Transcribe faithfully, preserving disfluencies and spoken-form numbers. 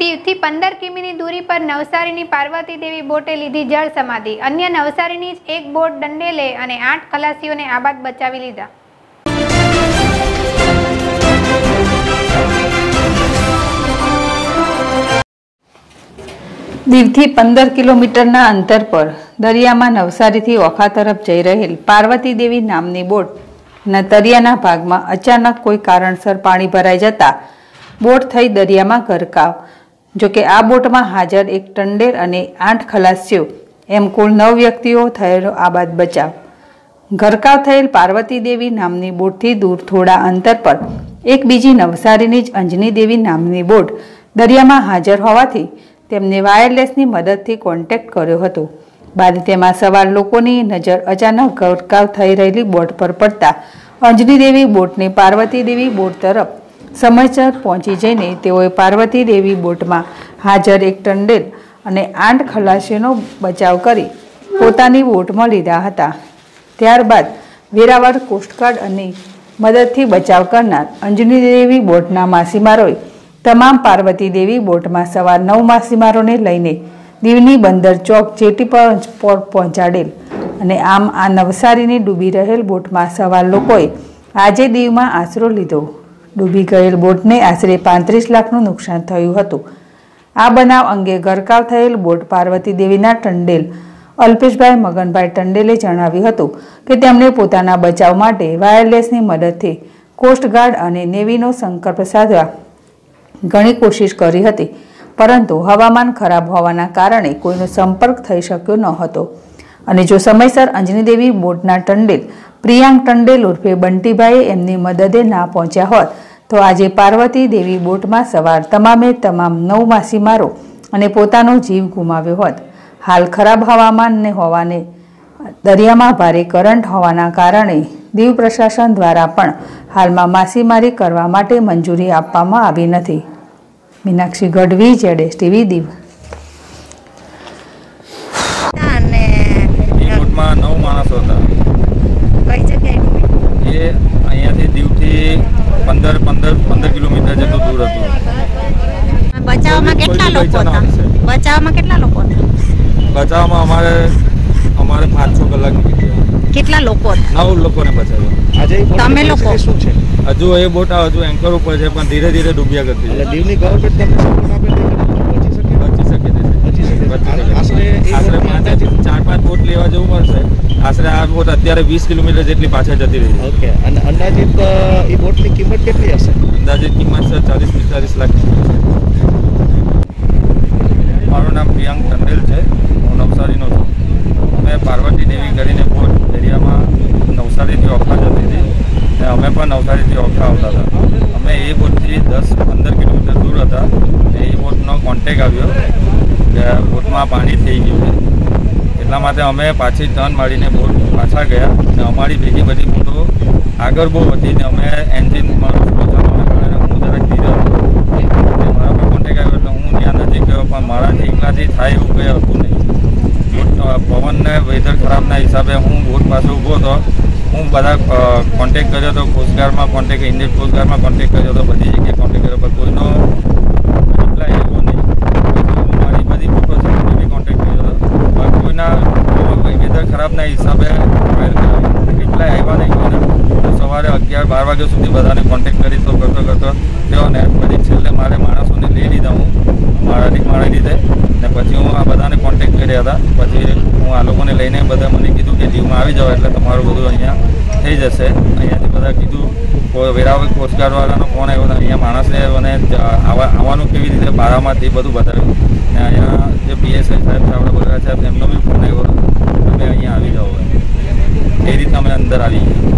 દીવથી પંદર કિમીની દૂરી પર નવસારીની પાર્વતી દેવી બોટે લીધી જળ સમાધિ. અન્ય નવસારીની જ એક બોટ દંડે લે અને આઠ ખલાસીઓને આબાદ બચાવી લીધા. દીવથી પંદર કિલોમીટરના અંતર પર દરિયામાં નવસારીથી ઓખા તરફ જઈ રહેલ પાર્વતી દેવી નામની બોટના તરિયાના ભાગમાં અચાનક કોઈ કારણસર પાણી ભરાઈ જતા બોટ થઈ દરિયામાં ગરકાવ. જોકે આ બોટમાં હાજર એક ટંડેર અને આઠ ખલાસીઓ એમ કુલ નવ વ્યક્તિઓ થયેલો આબાદ બચાવ. ગરકાવ થયેલ પાર્વતી દેવી નામની બોટથી દૂર થોડા અંતર પર એક બીજી નવસારીની જ અંજની દેવી નામની બોટ દરિયામાં હાજર હોવાથી તેમને વાયરલેસની મદદથી કોન્ટેક્ટ કર્યો હતો. બાદ તેમાં સવાર લોકોની નજર અચાનક ગરકાવ થઈ રહેલી બોટ પર પડતા અંજની દેવી બોટને પાર્વતી દેવી બોટ તરફ સમાચાર પહોંચી જઈને તેઓએ પાર્વતી દેવી બોટમાં હાજર એક ટંડેલ અને આઠ ખલાસીઓનો બચાવ કરી પોતાની બોટમાં લીધા હતા. ત્યારબાદ વેરાવળ કોસ્ટગાર્ડ અને મદદથી બચાવ કરનાર અંજની દેવી બોટના માછીમારોએ તમામ પાર્વતી દેવી બોટમાં સવાર નવ માછીમારોને લઈને દીવની બંદર ચોક જેટી પર પહોંચાડેલ અને આમ આ નવસારીની ડૂબી રહેલ બોટમાં સવાર લોકોએ આજે દીવમાં આશરો લીધો. ડૂબી ગયેલ બોટને આશરે પાંત્રીસ લાખનું નુકસાન થયું હતું. આ બનાવ અંગે ગરકાવ થયેલ બોટ પાર્વતી દેવીના ટંડેલ અલ્પેશભાઈ મગનભાઈ ટંડેલે જણાવ્યું હતું કે તેમણે પોતાના બચાવ માટે વાયરલેસની મદદથી કોસ્ટગાર્ડ અને નેવીનો સંપર્ક સાધવા ઘણી કોશિશ કરી હતી, પરંતુ હવામાન ખરાબ હોવાના કારણે કોઈનો સંપર્ક થઈ શક્યો ન હતો. અને જો સમયસર અંજની દેવી બોટના ટંડેલ પ્રિયાંક ટંડેલ ઉર્ફે બંટીભાઈ એમની મદદે ના પહોંચ્યા હોત તો આજે પાર્વતી દેવી બોટમાં સવાર તમામે તમામ નવ માછીમારો અને પોતાનો જીવ ગુમાવ્યો હોત. હાલ ખરાબ હવામાનને હોવાને દરિયામાં ભારે કરંટ હોવાના કારણે દીવ પ્રશાસન દ્વારા પણ હાલમાં માછીમારી કરવા માટે મંજૂરી આપવામાં આવી નથી. મીનાક્ષી ગઢવી, જેડેશ ટીવી, દીવ. અહીંયાથી દીવથી પંદર પંદર પંદર કિલોમીટર જેટલું દૂર હતું. બચાવમાં કેટલા લોકો હતા? બચાવમાં કેટલા લોકો હતા? બચાવમાં અમારે અમારે પાંચ છ કલાક નીકળી. કેટલા લોકો? નવ લોકોને બચાવ્યા. આજે તમે લોકો શું છે? હજુ એ બોટ હજુ એન્કર ઉપર છે, પણ ધીરે ધીરે ડૂબ્યા કરતી. એટલે દીવની ગવર્મેન્ટ તમને સપોર્ટ આપે છે? બચી શકે છે, બચી શકે છે. આશરે આશરે પાંચ ચાર પાંચ બોટ લેવા જવું પડશે. આશરે આ બોટ અત્યારે વીસ કિલોમીટર જેટલી પાછળ જતી રહી. ઓકે. અને અંદાજિત એ બોટની કિંમત કેટલી હશે? અંદાજિત કિંમત સર ચાલીસ પિસ્તાલીસ લાખ છે. મારું નામ પ્રિયાંક ટંડેલ છે, હું નવસારીનો છું. અમે પાર્વતી દેવી કરીને બોટ દરિયામાં નવસારીથી ઓખા જતી હતી અને અમે પણ નવસારીથી ઓખા આવતા હતા. અમે એ બોટથી દસ પંદર કિલોમીટર દૂર હતા. એ બોટનો કોન્ટેક આવ્યો કે બોટમાં પાણી થઈ ગયું છે, એટલા માટે અમે પાછી ટર્ન મારીને બોટ પાછા ગયા અને અમારી ભેગી બધી બોટો આગળ બહુ હતી ને અમે એન્જિન મારો પહોંચવાના કારણે હું જરાક ધીરે હતો. મારા પર કોન્ટેક આવ્યો એટલે હું ત્યાં નજીક ગયો, પણ મારાથી એકલાથી થાય એવું કંઈ હતું નહીં. બોટ પવનને વેધર ખરાબના હિસાબે હું બોટ પાસે ઊભો હતો. હું બધા કોન્ટેક કર્યો હતો, કોસ્ટગાર્ડમાં કોન્ટેક, ઇન્ડિયન કોસ્ટગાર્ડમાં કોન્ટેક કર્યો હતો, બધી જગ્યાએ કોન્ટેક કર્યો, પણ કોઈનો રિપ્લાય આવ્યો નહીં. મારી બધી બોટો સાથે કોન્ટેક કર્યો હતો. વેધર ખરાબના હિસાબે રિપ્લાય આવ્યા નહીં. સવારે અગિયાર બાર વાગ્યા સુધી બધાને કોન્ટેક્ટ કરી તો કરતો કરતો તેઓને પછી છેલ્લે મારે માણસોને લઈ લીધા. હું મારાથી મારી રીતે ને પછી હું આ બધાને કોન્ટેક્ટ કર્યા હતા. પછી હું આ લોકોને લઈને બધા મને કીધું કે દીવમાં આવી જાઓ એટલે તમારું બધું અહીંયા થઈ જશે. અહીંયાથી બધા કીધું. વેરાવળ કોસ્ટગાર્ડવાળાનો ફોન આવ્યો હતો. અહીંયા માણસને મને આવવાનું કેવી રીતે બારામાંથી બધું બતાવ્યું. અહીંયા જે પીએસઆઈ સાહેબ છે, આપણે બધા સાહેબ, એમનો બી ફોન આવ્યો તમે અહીંયા આવી જાઓ. એ રીતે અમે અંદર આવી ગયા.